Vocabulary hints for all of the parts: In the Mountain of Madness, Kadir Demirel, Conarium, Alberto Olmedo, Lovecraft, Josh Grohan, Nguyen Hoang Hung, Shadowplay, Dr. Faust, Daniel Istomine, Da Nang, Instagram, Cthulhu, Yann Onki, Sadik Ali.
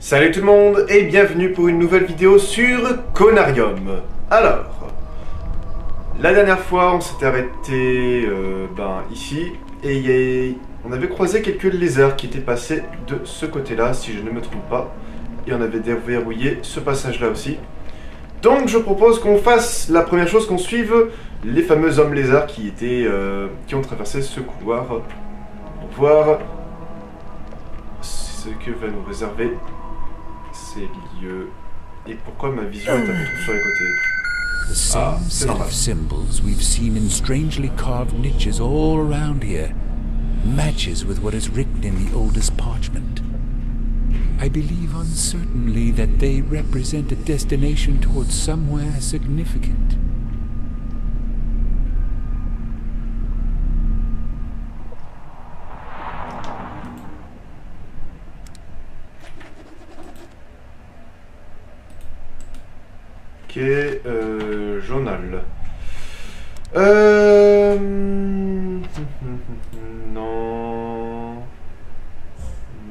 Salut tout le monde et bienvenue pour une nouvelle vidéo sur Conarium. Alors, la dernière fois on s'était arrêté ici et on avait croisé quelques lézards qui étaient passés de ce côté-là, si je ne me trompe pas. Et on avait déverrouillé ce passage-là aussi. Donc je propose qu'on fasse la première chose, qu'on suive les fameux hommes lézards qui ont traversé ce couloir pour voir ce que va nous réserver ces lieux. Et pourquoi ma vision est un peu trop sur les côtés. Ah, c'est normal. Symbols we've seen in strangely carved niches all around here matches with what is written in the oldest parchment. I believe uncertainly that they represent a destination towards somewhere significant. Ok, journal. Non.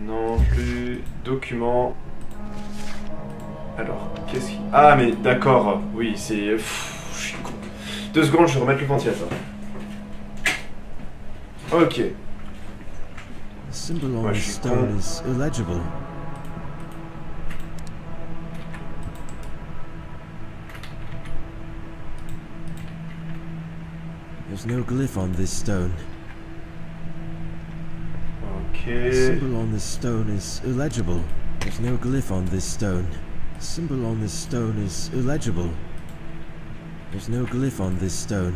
Non plus. Documents. Alors, qu'est-ce qui... Ah, mais d'accord. Oui, c'est... Je suis con. 2 secondes, je vais remettre le ventilateur. Ok. Ouais, je suis con. There's no glyph on this stone. Okay. The symbol on this stone is illegible. There's no glyph on this stone. The symbol on this stone is illegible. There's no glyph on this stone.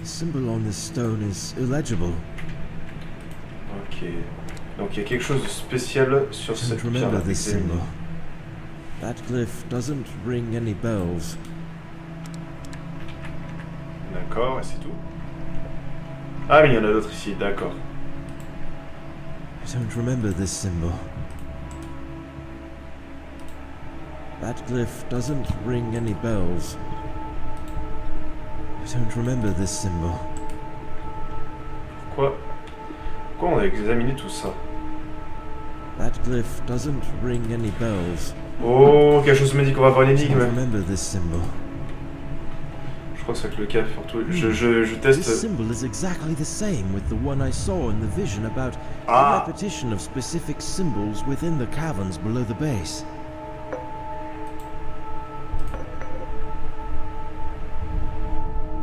The symbol on this stone is illegible. Okay. Donc il y a quelque chose de spécial sur cette pierre. Remember this symbol. That glyph doesn't ring any bells. D'accord, et c'est tout. Ah, mais il y en a d'autres ici, d'accord. I don't remember this symbol. That glyph doesn't ring any bells. I don't remember this symbol. Quoi? Pourquoi on a examiné tout ça? That glyph doesn't ring any bells. Oh, quelque chose me dit qu'on va avoir une énigme. I don't remember this symbol. Je crois que c'est le cas surtout. Je teste. Ah.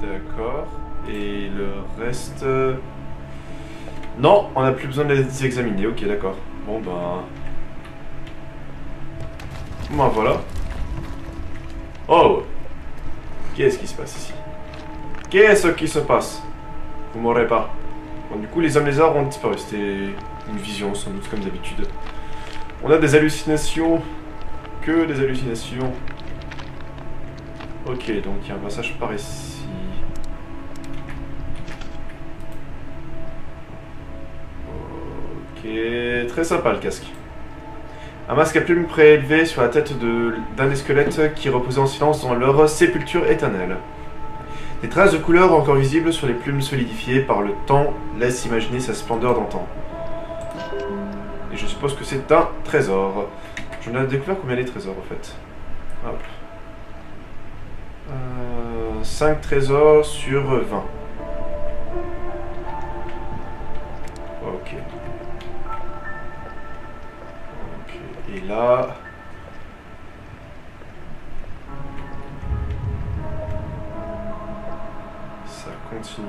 D'accord. Et le reste. Non, on n'a plus besoin de les examiner. Ok, d'accord. Bon ben. Bon voilà. Oh. Qu'est-ce qui se passe ici? Qu'est-ce qui se passe? Vous m'aurez pas. Bon, du coup, les hommes lézards ont disparu. C'était une vision, sans doute, comme d'habitude. On a des hallucinations. Que des hallucinations. Ok, donc il y a un passage par ici. Ok, très sympa le casque. Un masque à plumes prélevé sur la tête d'un des squelettes qui reposait en silence dans leur sépulture éternelle. Des traces de couleurs encore visibles sur les plumes solidifiées par le temps laissent imaginer sa splendeur d'antan. Et je suppose que c'est un trésor. Je n'ai découvert combien les trésors en fait. Hop. 5 trésors sur 20. Ok. Et là... Ça continue.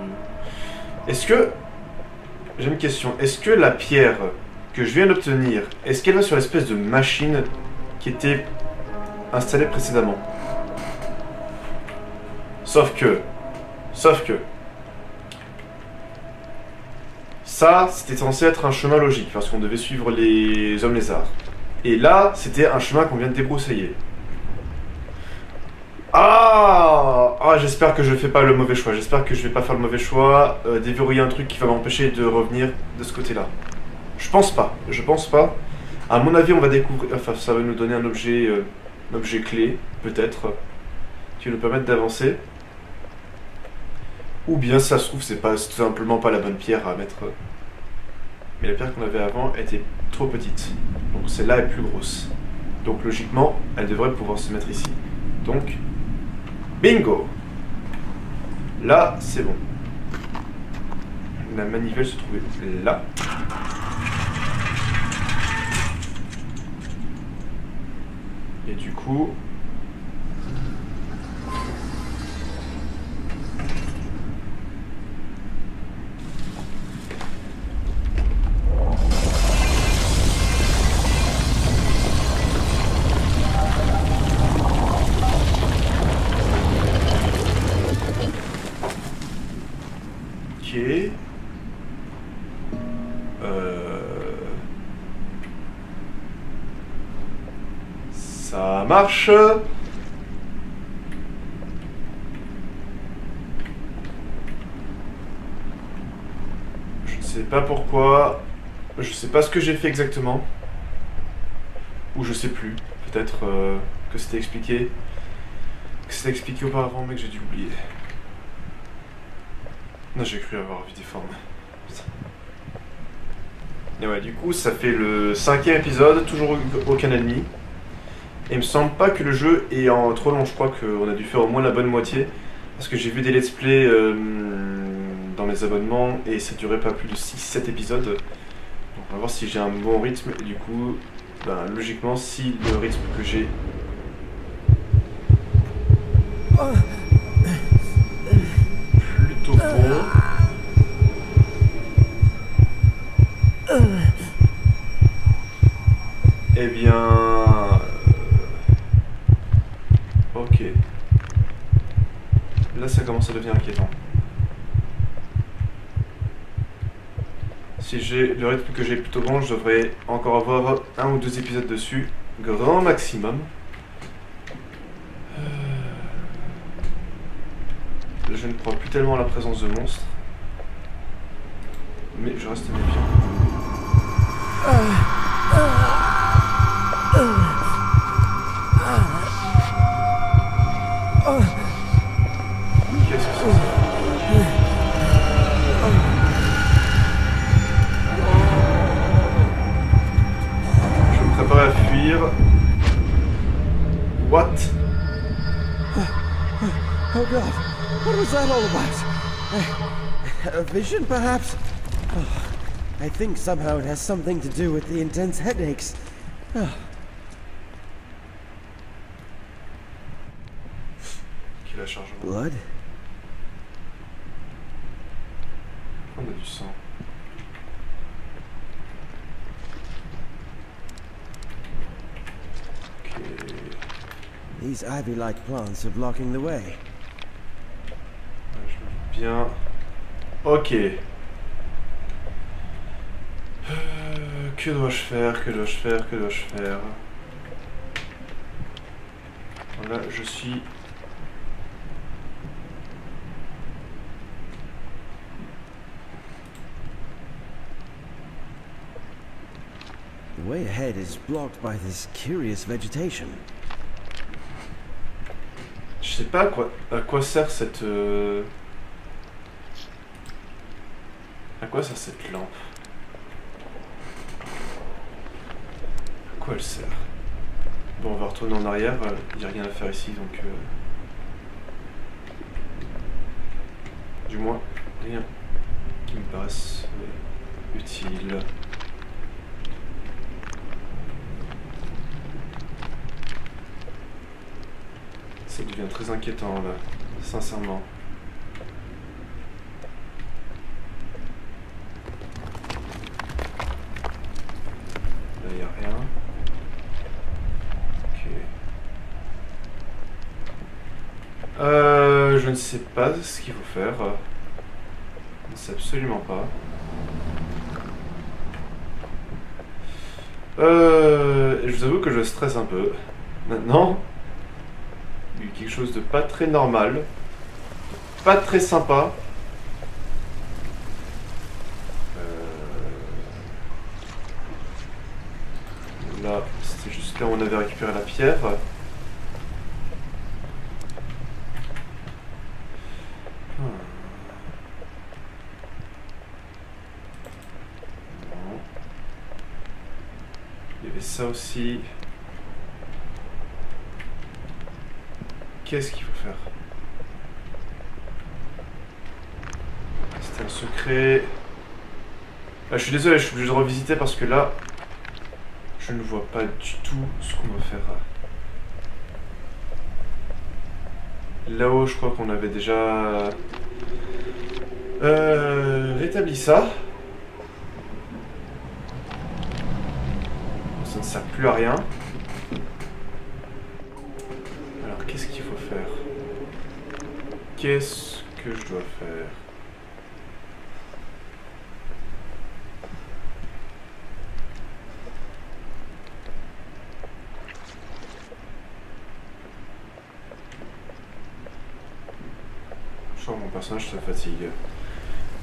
Est-ce que... J'ai une question. Est-ce que la pierre que je viens d'obtenir, est-ce qu'elle va sur l'espèce de machine qui était installée précédemment? Sauf que... Ça, c'était censé être un chemin logique, parce qu'on devait suivre les hommes lézards. Et là, c'était un chemin qu'on vient de débroussailler. Ah, ah, j'espère que je fais pas le mauvais choix. J'espère que je vais pas faire le mauvais choix. Déverrouiller un truc qui va m'empêcher de revenir de ce côté-là. Je pense pas. Je pense pas. À mon avis, on va découvrir... Enfin, ça va nous donner un objet clé, peut-être. Qui va nous permettre d'avancer. Ou bien, si ça se trouve, c'est pas tout simplement pas la bonne pierre à mettre... Mais la pierre qu'on avait avant était trop petite. Donc celle-là est plus grosse. Donc logiquement, elle devrait pouvoir se mettre ici. Donc, bingo! Là, c'est bon. La manivelle se trouvait là. Et du coup... Ça marche. Je ne sais pas pourquoi. Je ne sais pas ce que j'ai fait exactement. Ou je sais plus. Peut-être que c'était expliqué. Que c'était expliqué auparavant, mais que j'ai dû oublier. Non, j'ai cru avoir vu des formes. Putain. Et ouais, du coup, ça fait le 5e épisode, toujours aucun ennemi. Et il me semble pas que le jeu est en trop long, je crois qu'on a dû faire au moins la bonne moitié. Parce que j'ai vu des let's play dans mes abonnements et ça durait pas plus de 6-7 épisodes. Donc on va voir si j'ai un bon rythme et du coup, ben, logiquement, si le rythme que j'ai... plutôt bon... eh bien... ok. Là, ça commence à devenir inquiétant. Si j'ai le rythme que j'ai plutôt bon, je devrais encore avoir un ou deux épisodes dessus, grand maximum. Là, je ne crois plus tellement à la présence de monstres. Mais je reste méfiant. What? Oh God! What was that all about? A vision, perhaps? Oh, I think somehow it has something to do with the intense headaches. Oh. Blood? On a du sang. These ivy-like plants are blocking the way. Bien. Ok. Que dois-je faire? Que dois-je faire? Que dois-je faire? Voilà, je suis. The way ahead is blocked by this curious vegetation. Je sais pas à quoi sert cette... à quoi sert cette lampe? À quoi elle sert? Bon, on va retourner en arrière, il n'y a rien à faire ici, donc... du moins, rien qui me paraisse utile. Ça devient très inquiétant là, sincèrement. Là, il n'y a rien. Ok. Je ne sais pas ce qu'il faut faire. Je ne sais absolument pas. Je vous avoue que je stresse un peu. Maintenant... quelque chose de pas très normal, pas très sympa. Là, c'était juste là où on avait récupéré la pierre. Il y avait ça aussi. Qu'est-ce qu'il faut faire? C'était un secret. Ah, je suis désolé, je suis obligé de revisiter parce que là, je ne vois pas du tout ce qu'on va faire. Là-haut, je crois qu'on avait déjà rétabli ça. Ça ne sert plus à rien. Alors, qu'est-ce qu'il faut faire? Qu'est-ce que je dois faire? Mon personnage se fatigue.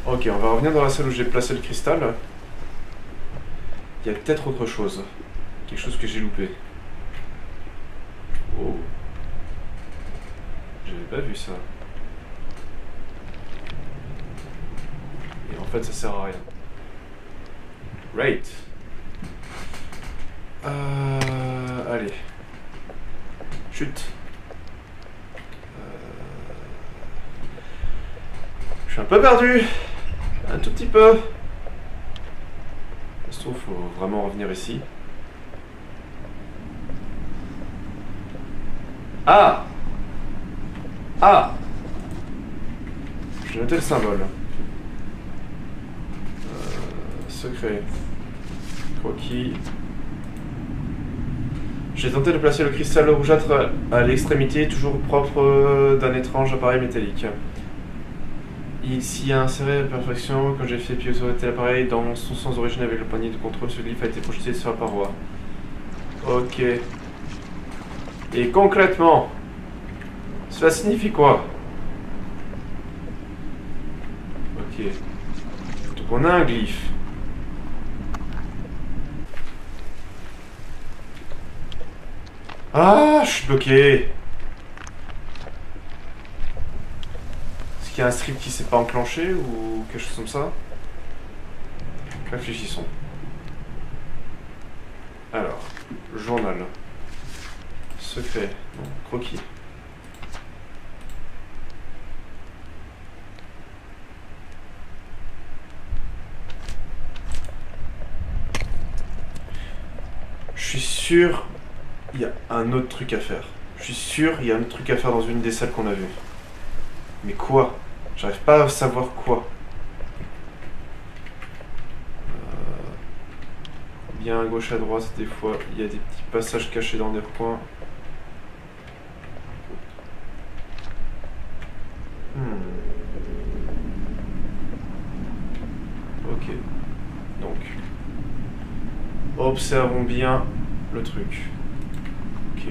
Ok, on va revenir dans la salle où j'ai placé le cristal. Il y a peut-être autre chose. Quelque chose que j'ai loupé. Oh. J'avais pas vu ça. Et en fait, ça sert à rien. Right. Allez. Chut. Je suis un peu perdu, un tout petit peu. Ça se trouve, faut vraiment revenir ici. Ah! Ah! J'ai noté le symbole. Secret. Croquis. J'ai tenté de placer le cristal rougeâtre à l'extrémité, toujours propre d'un étrange appareil métallique. Il s'y a inséré à la perfection. Quand j'ai fait pivoter l'appareil dans son sens d'origine avec le panier de contrôle, ce glyphe a été projeté sur la paroi. Ok. Et concrètement, cela signifie quoi? Ok. Donc on a un glyphe. Ah, je suis bloqué. Il y a un strip qui s'est pas enclenché ou quelque chose comme ça. Réfléchissons. Alors, journal. Secret. Non, croquis. Je suis sûr, il y a un autre truc à faire. Je suis sûr, il y a un autre truc à faire dans une des salles qu'on a vues. Mais quoi ? J'arrive pas à savoir quoi. Bien à gauche, à droite, des fois, il y a des petits passages cachés dans des coins. Ok. Donc, observons bien le truc. Ok.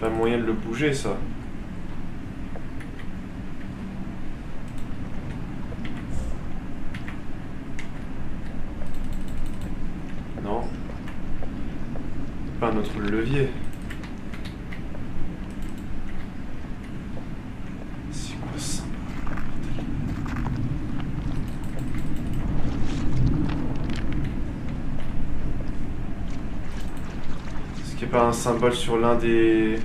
Pas moyen de le bouger, ça. Pas notre levier. C'est quoi ça? Est-ce qu'il n'y a pas un symbole sur l'un des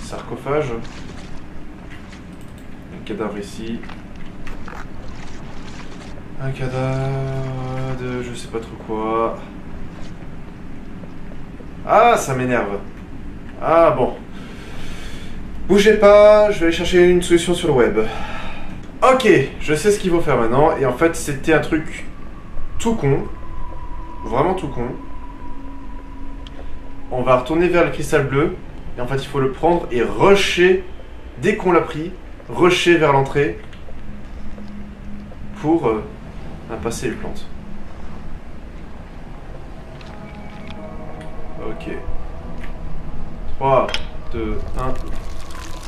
sarcophages? Un cadavre ici. Un cadavre de je sais pas trop quoi. Ah, ça m'énerve. Ah bon. Bougez pas, je vais aller chercher une solution sur le web. Ok, je sais ce qu'il faut faire maintenant. Et en fait, c'était un truc tout con. Vraiment tout con. On va retourner vers le cristal bleu. Et en fait, il faut le prendre et rusher. Dès qu'on l'a pris, rusher vers l'entrée. Pour impasser les plantes. Ok. 3, 2, 1.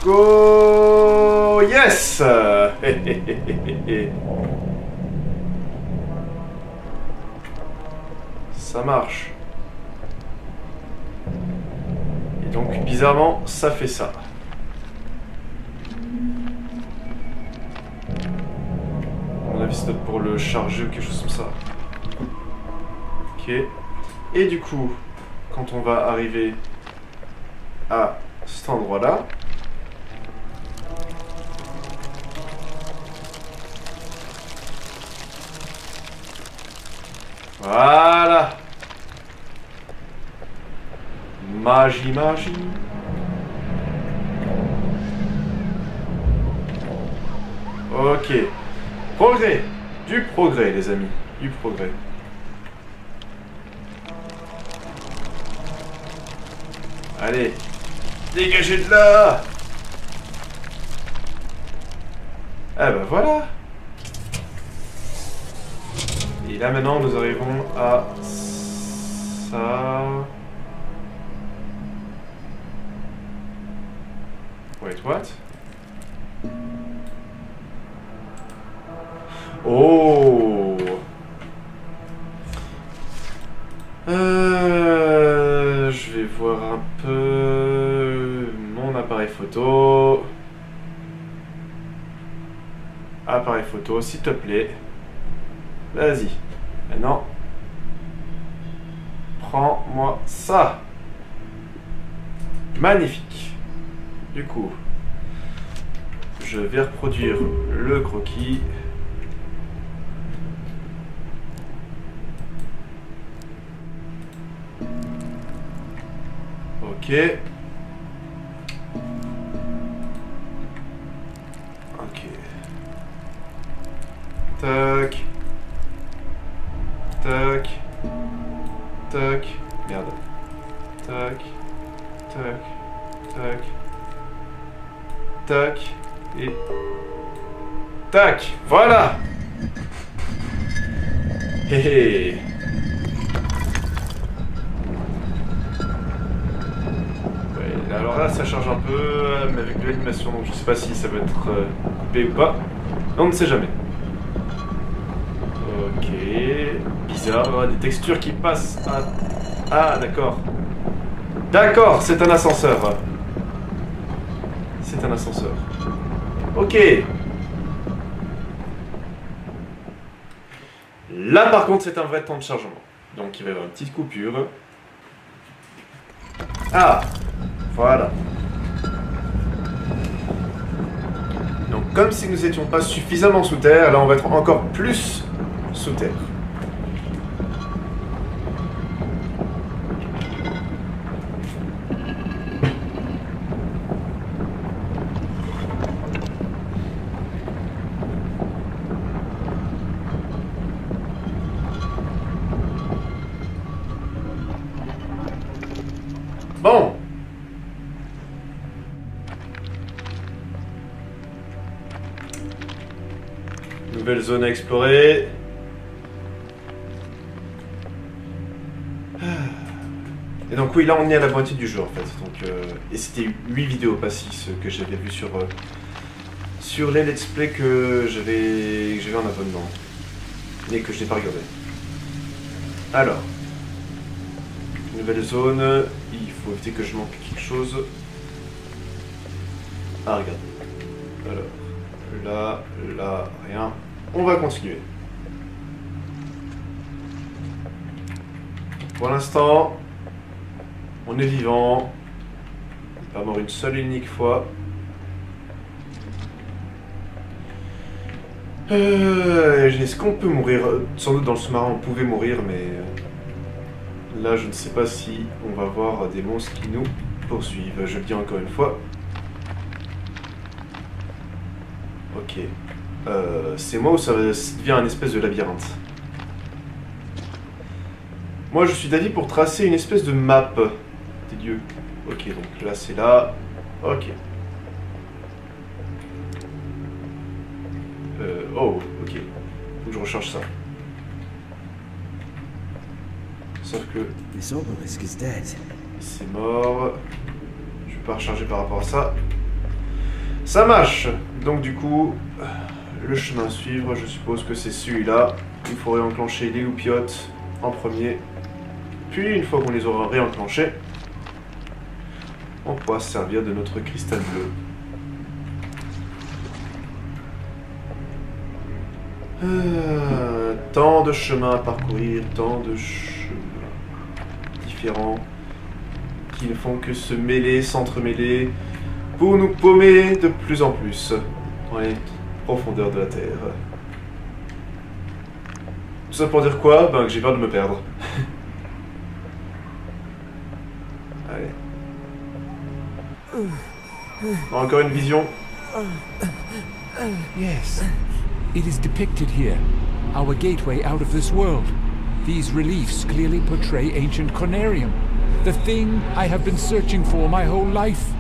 Go! Yes! Ça marche. Et donc, bizarrement, ça fait ça. À mon avis, c'est peut-être pour le charger ou quelque chose comme ça. Ok. Et du coup... Quand on va arriver à cet endroit-là. Voilà. Magie, magie. Ok. Progrès. Du progrès, les amis. Du progrès. Allez. Dégagez de là. Ah bah voilà. Et là maintenant nous arrivons à ça. Wait, what? Oh. Je vais voir un peu mon appareil photo. Appareil photo, s'il te plaît. Vas-y. Maintenant, prends-moi ça. Magnifique. Du coup, je vais reproduire le croquis. Ok. Ok. Tac. Tac. Tac. Merde. Tac. Tac. Tac. Tac. Et... tac. Voilà. Hé hé. Alors là ça charge un peu, mais avec de l'animation, donc je sais pas si ça va être coupé ou pas. On ne sait jamais. Ok, bizarre, des textures qui passent à... ah d'accord. D'accord, c'est un ascenseur. C'est un ascenseur. Ok. Là par contre c'est un vrai temps de chargement. Donc il va y avoir une petite coupure. Ah. Voilà. Donc comme si nous n'étions pas suffisamment sous terre, là on va être encore plus sous terre. Bon. Nouvelle zone à explorer. Et donc oui, là on est à la moitié du jeu en fait. Donc, et c'était 8 vidéos, pas 6 que j'avais vu sur, sur les let's play que j'avais en abonnement. Et que je n'ai pas regardé. Alors. Nouvelle zone. Il faut éviter que je manque quelque chose. Ah regarde. Alors. Là, là, rien. On va continuer. Pour l'instant, on est vivant. On n'est pas mort une seule et unique fois. Est-ce qu'on peut mourir? Sans doute dans le sous-marin, on pouvait mourir, mais là, je ne sais pas si on va voir des monstres qui nous poursuivent. Je le dis encore une fois. Ok, c'est moi ou ça devient un espèce de labyrinthe? Moi je suis d'avis pour tracer une espèce de map des lieux. Ok, donc là c'est là. Ok. Oh, ok. Donc je recharge ça. Sauf que... c'est mort. Je vais pas recharger par rapport à ça. Ça marche. Donc du coup, le chemin à suivre, je suppose que c'est celui-là. Il faut réenclencher les loupiottes en premier. Puis, une fois qu'on les aura réenclenchées, on pourra se servir de notre cristal bleu. Tant de chemins à parcourir, tant de chemins différents qui ne font que se mêler, s'entremêler, pour nous paumer de plus en plus dans les profondeurs de la Terre. Tout ça pour dire quoi? Ben que j'ai peur de me perdre. Allez. Encore une vision. Yes. It is depicted here. Our gateway out of this world. These reliefs clearly portray ancient Conarium, the thing I have been searching for my whole life.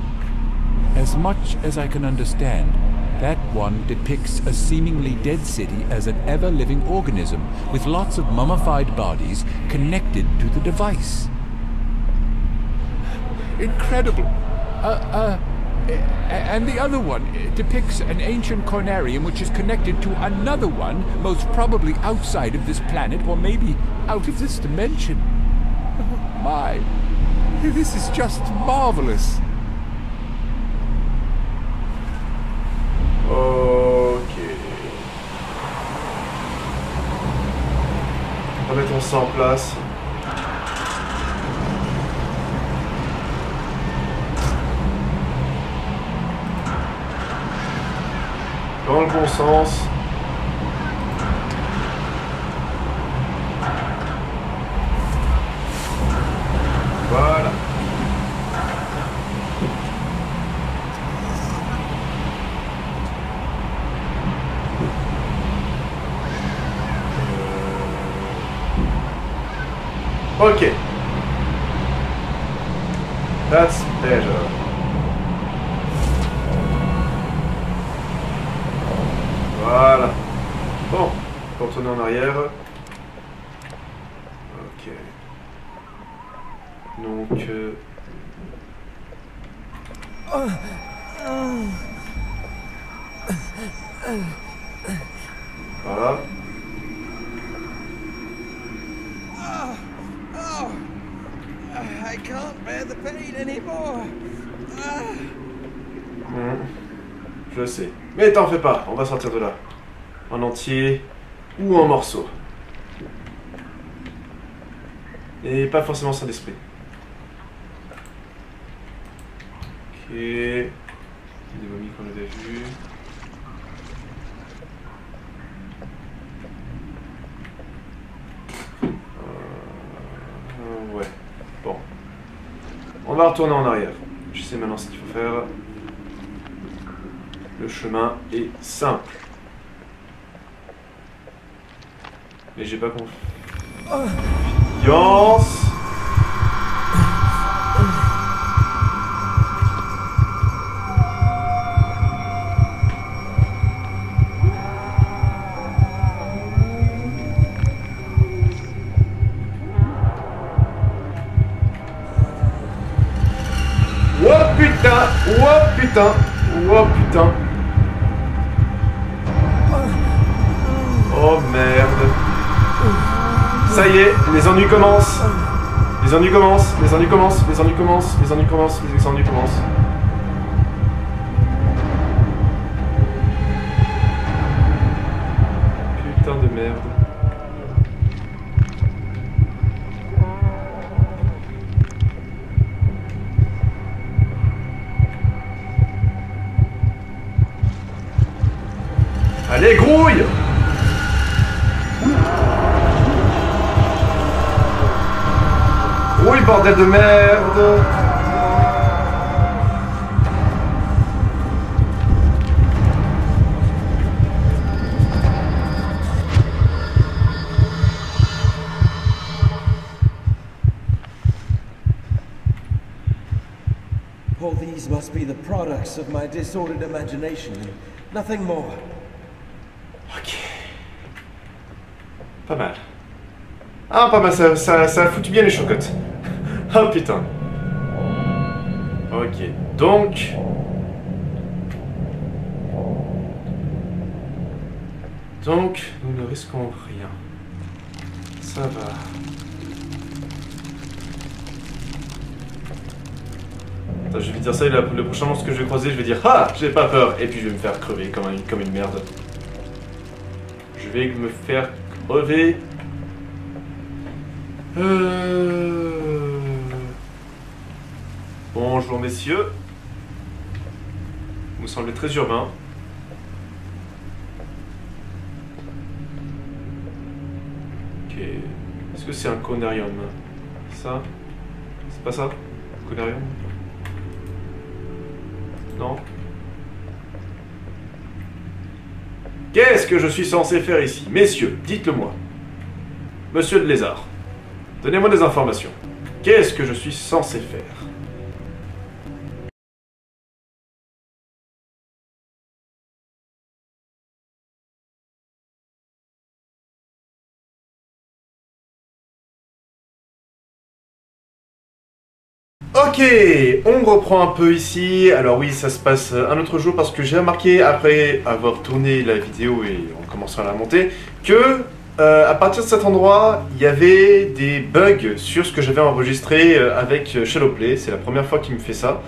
As much as I can understand, that one depicts a seemingly dead city as an ever-living organism with lots of mummified bodies connected to the device. Incredible. And the other one depicts an ancient Conarium which is connected to another one, most probably outside of this planet or maybe out of this dimension. Oh my, this is just marvelous. Ok. Remettons ça en place. Dans le bon sens. Voilà. Ok. That's better. Voilà. Bon, pour tourner en arrière. Ok. Donc... Voilà. I can't bear the pain anymore. Je sais. Mais t'en fais pas, on va sortir de là. En entier ou en morceaux. Et pas forcément sans d'esprit. Ok. Des momies qu'on avait vues. Ouais. Bon. On va retourner en arrière. Je sais maintenant ce qu'il faut faire. Le chemin est simple. Mais j'ai pas confiance. Oh putain, oh putain, oh putain. Oh merde. Ça y est, les ennuis commencent. Les ennuis commencent, les ennuis commencent, les ennuis commencent, les ennuis commencent, les ennuis commencent. Putain de merde. Allez, grouille! Oui, bordel de merde. All these must be the products of my disordered imagination, nothing more. Ok. Pas mal. Ah, pas mal, ça fout bien les chocottes. Oh putain. Ok, donc... Donc, nous ne risquons rien. Ça va. Attends, je vais dire ça et le prochain monstre que je vais croiser, je vais dire « Ah, j'ai pas peur !» Et puis je vais me faire crever comme une merde. Je vais me faire crever. Bonjour messieurs. Vous me semblez très urbain. Ok. Est-ce que c'est un conarium? Ça? C'est pas ça? Conarium? Non? Qu'est-ce que je suis censé faire ici? Messieurs, dites-le-moi. Monsieur le lézard, donnez-moi des informations. Qu'est-ce que je suis censé faire? Ok, on reprend un peu ici. Alors oui, ça se passe un autre jour parce que j'ai remarqué, après avoir tourné la vidéo et en commençant à la monter, que... à partir de cet endroit, il y avait des bugs sur ce que j'avais enregistré avec Shadowplay. C'est la première fois qu'il me fait ça.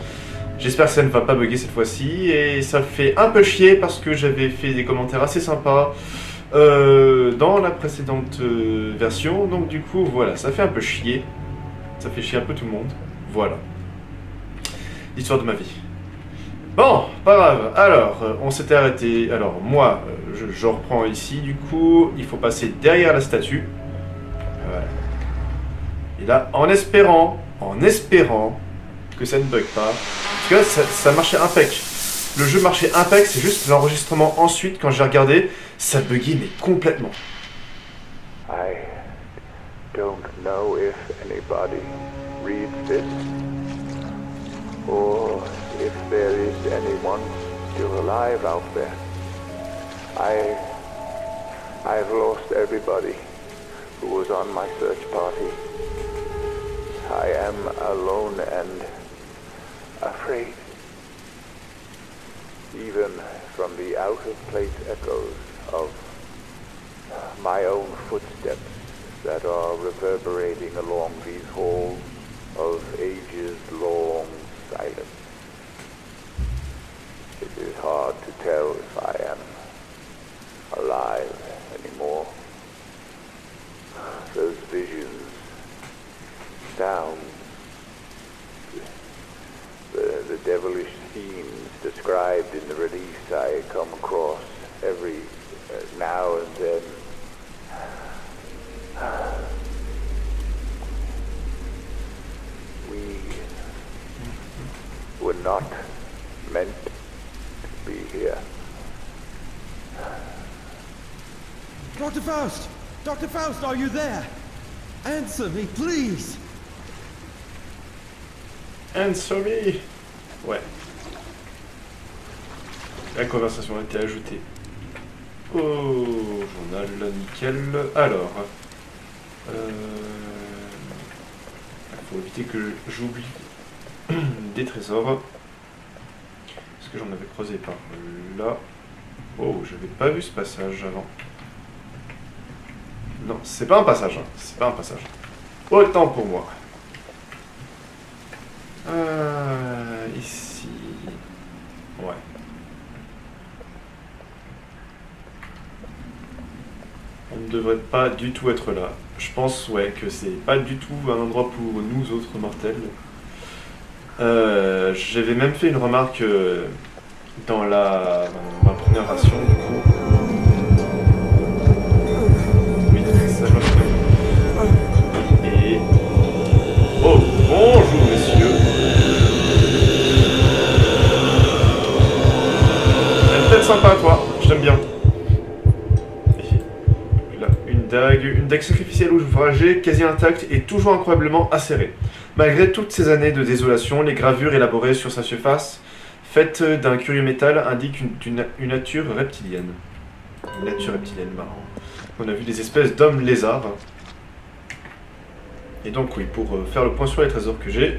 J'espère que ça ne va pas bugger cette fois-ci. Et ça fait un peu chier parce que j'avais fait des commentaires assez sympas dans la précédente version. Donc du coup, voilà, ça fait un peu chier. Ça fait chier un peu tout le monde. Voilà. L'histoire de ma vie. Bon, pas grave. Alors, on s'était arrêté. Alors, moi, je reprends ici. Du coup, il faut passer derrière la statue. Voilà. Et là, en espérant que ça ne bug pas. Parce que là, ça marchait impec. Le jeu marchait impec. C'est juste l'enregistrement ensuite, quand j'ai regardé, ça buguait, mais complètement. I don't know if anybody reads this. Or... if there is anyone still alive out there. I've lost everybody who was on my search party. I am alone and afraid, even from the out-of-place echoes of my own footsteps that are reverberating along these halls of ages-long silence. It is hard to tell if I am alive anymore. Those visions, sounds, the devilish scenes described in the release I come across every now and then. We were not meant be here. Dr. Faust! Dr. Faust, are you there? Answer me, please! Answer me! Ouais. La conversation a été ajoutée. Oh, journal, nickel. Alors... faut éviter que j'oublie des trésors. Que j'en avais creusé par là. Oh, j'avais pas vu ce passage avant. Non, c'est pas un passage, hein. C'est pas un passage. Autant pour moi. Ici. Ouais. On ne devrait pas du tout être là. Je pense, ouais, que c'est pas du tout un endroit pour nous autres mortels. J'avais même fait une remarque dans ma première ration, du coup. Oui, ça je me souviens. Et... oh, bonjour messieurs. Elle est peut-être sympa, toi. Je t'aime bien. Et là, une dague sacrificielle rouge ouvragée, quasi intacte et toujours incroyablement acérée. Malgré toutes ces années de désolation, les gravures élaborées sur sa surface, faites d'un curieux métal, indiquent une nature reptilienne. Une nature reptilienne, marrant. On a vu des espèces d'hommes lézards. Et donc oui, pour faire le point sur les trésors que j'ai,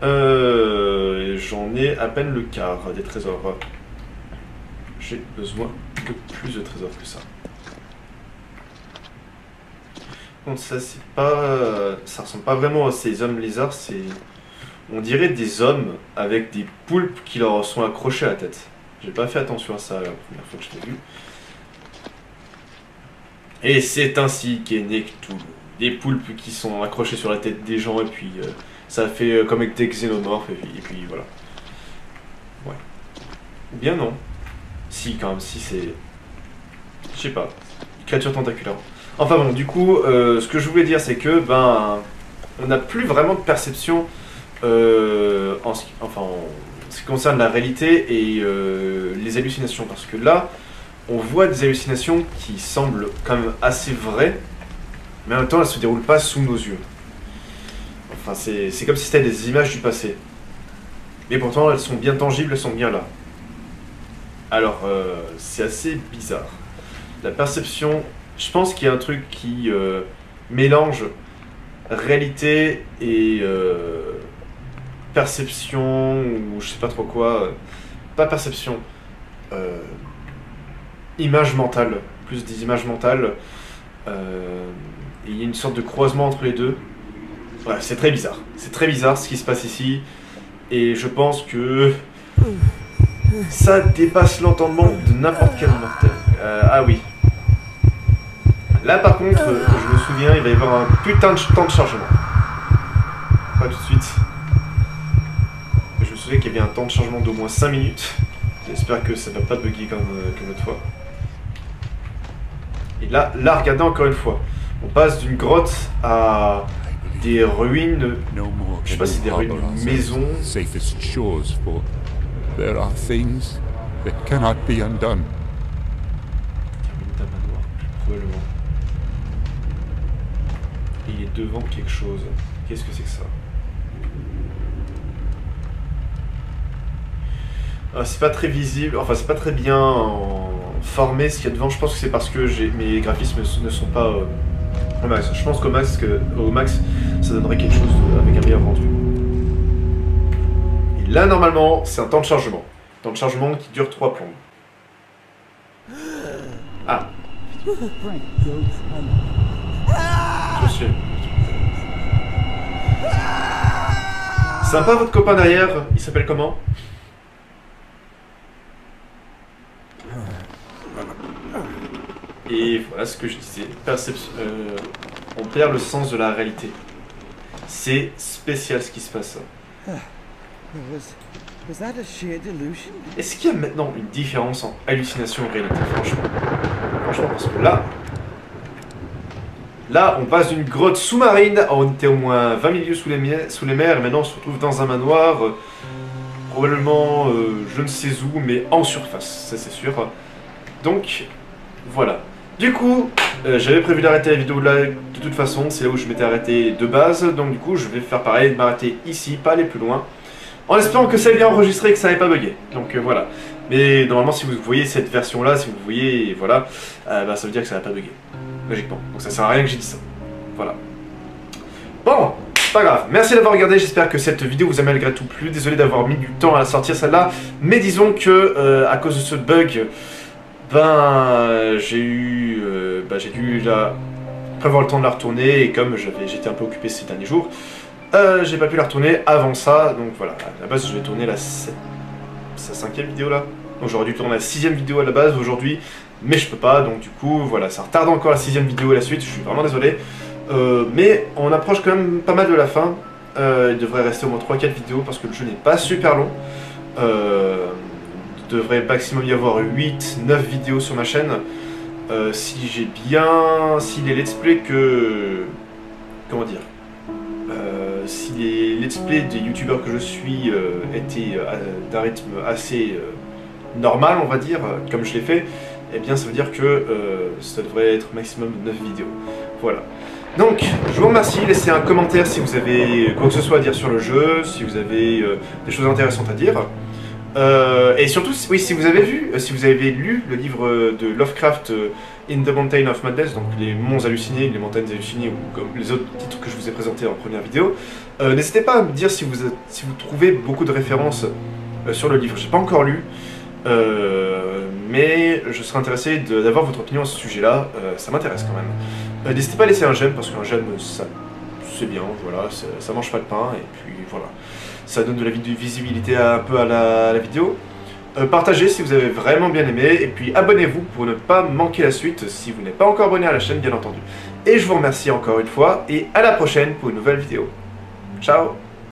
j'en ai à peine le quart des trésors. J'ai besoin de plus de trésors que ça. Donc ça c'est pas... ça ressemble pas vraiment à ces hommes lézards, c'est... on dirait des hommes avec des poulpes qui leur sont accrochés à la tête. J'ai pas fait attention à ça la première fois que je l'ai vu. Et c'est ainsi qu'est né Cthulhu. Des poulpes qui sont accrochées sur la tête des gens et puis ça fait comme avec des xénomorphes, et puis voilà. Ouais. Bien non. Si, quand même, si c'est... Je sais pas. Créature tentaculaire. Enfin bon, du coup, ce que je voulais dire, c'est que, ben, on n'a plus vraiment de perception en ce qui concerne la réalité et les hallucinations. Parce que là, on voit des hallucinations qui semblent quand même assez vraies, mais en même temps, elles ne se déroulent pas sous nos yeux. Enfin, c'est comme si c'était des images du passé. Mais pourtant, elles sont bien tangibles, elles sont bien là. Alors, c'est assez bizarre. La perception, je pense qu'il y a un truc qui mélange réalité et perception, ou je sais pas trop quoi, pas perception, image mentale, plus des images mentales, il y a une sorte de croisement entre les deux. Ouais, c'est très bizarre ce qui se passe ici, et je pense que ça dépasse l'entendement de n'importe quel mortel. Ah oui. Là par contre, je me souviens, il va y avoir un putain de temps de chargement. Pas tout de suite. Je me souviens qu'il y avait un temps de chargement d'au moins 5 minutes. J'espère que ça va pas bugger comme l'autre fois. Et là, regardez encore une fois. On passe d'une grotte à des ruines. Je sais pas si des ruines d'une maison. There are things that cannot be undone. Il est devant quelque chose. Qu'est-ce que c'est que ça? C'est pas très visible, enfin c'est pas très bien formé ce qu'il y a devant. Je pense que c'est parce que mes graphismes ne sont pas au max. Je pense qu'au max, ça donnerait quelque chose avec un meilleur rendu. Et là normalement c'est un temps de chargement. Temps de chargement qui dure 3 plombes. Ah. Je suis. Sympa votre copain derrière, il s'appelle comment? Et voilà ce que je disais, on perd le sens de la réalité. C'est spécial ce qui se passe. Est-ce qu'il y a maintenant une différence en hallucination et réalité? Franchement, parce que là... Là, on passe d'une grotte sous-marine, on était au moins 20 milieux sous les mers, et maintenant on se retrouve dans un manoir, probablement je ne sais où, mais en surface, ça c'est sûr. Donc, voilà. Du coup, j'avais prévu d'arrêter la vidéo là, de toute façon, c'est là où je m'étais arrêté de base, donc du coup je vais faire pareil, m'arrêter ici, pas aller plus loin, en espérant que ça ait bien enregistré et que ça n'ait pas bugué. Donc voilà. Mais normalement, si vous voyez cette version-là, si vous voyez, voilà, bah, ça veut dire que ça n'a pas bugué. Logiquement. Donc ça sert à rien que j'ai dit ça. Voilà. Bon, pas grave. Merci d'avoir regardé. J'espère que cette vidéo vous a malgré tout plu. Désolé d'avoir mis du temps à la sortir celle-là. Mais disons que à cause de ce bug, ben j'ai dû là prévoir le temps de la retourner. Et comme j'étais un peu occupé ces derniers jours, j'ai pas pu la retourner avant ça. Donc voilà. À la base, je vais tourner la 5e vidéo là. Donc j'aurais dû tourner la 6e vidéo à la base aujourd'hui. Mais je peux pas, donc du coup, voilà, ça retarde encore la 6e vidéo et la suite, je suis vraiment désolé. Mais on approche quand même pas mal de la fin. Il devrait rester au moins 3-4 vidéos parce que le jeu n'est pas super long. Il devrait maximum y avoir 8-9 vidéos sur ma chaîne. Si j'ai bien... Si les let's play que... Comment dire si les let's play des youtubeurs que je suis étaient d'un rythme assez normal, on va dire, comme je l'ai fait... Eh bien ça veut dire que ça devrait être maximum 9 vidéos. Voilà. Donc je vous remercie, laissez un commentaire si vous avez quoi que ce soit à dire sur le jeu, si vous avez des choses intéressantes à dire. Et surtout, oui, si vous avez lu le livre de Lovecraft In the Mountain of Madness, donc les monts hallucinés, les montagnes hallucinées, ou comme les autres titres que je vous ai présentés en première vidéo, n'hésitez pas à me dire si vous trouvez beaucoup de références sur le livre. J'ai pas encore lu. Mais je serais intéressé d'avoir votre opinion à ce sujet-là, ça m'intéresse quand même. N'hésitez pas à laisser un j'aime, parce qu'un j'aime, c'est bien, voilà, ça mange pas de pain, et puis voilà. Ça donne de la visibilité à la vidéo. Partagez si vous avez vraiment bien aimé, et puis abonnez-vous pour ne pas manquer la suite, si vous n'êtes pas encore abonné à la chaîne, bien entendu. Et je vous remercie encore une fois, et à la prochaine pour une nouvelle vidéo. Ciao!